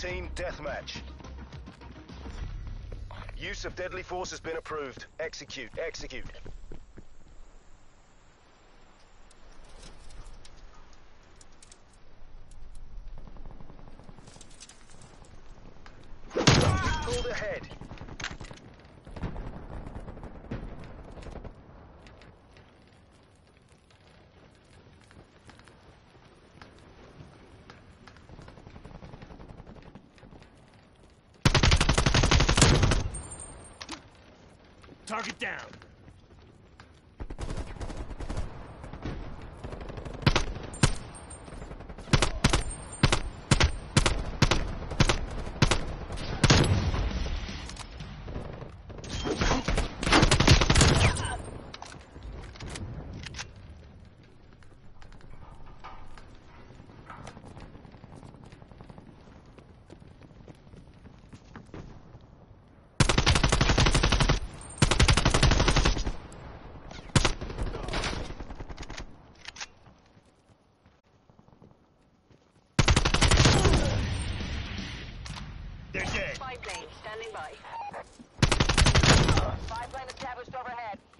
Team deathmatch. Use of deadly force has been approved. Execute. Execute. Pulled ahead. Target down. Standing by. Five lane established overhead.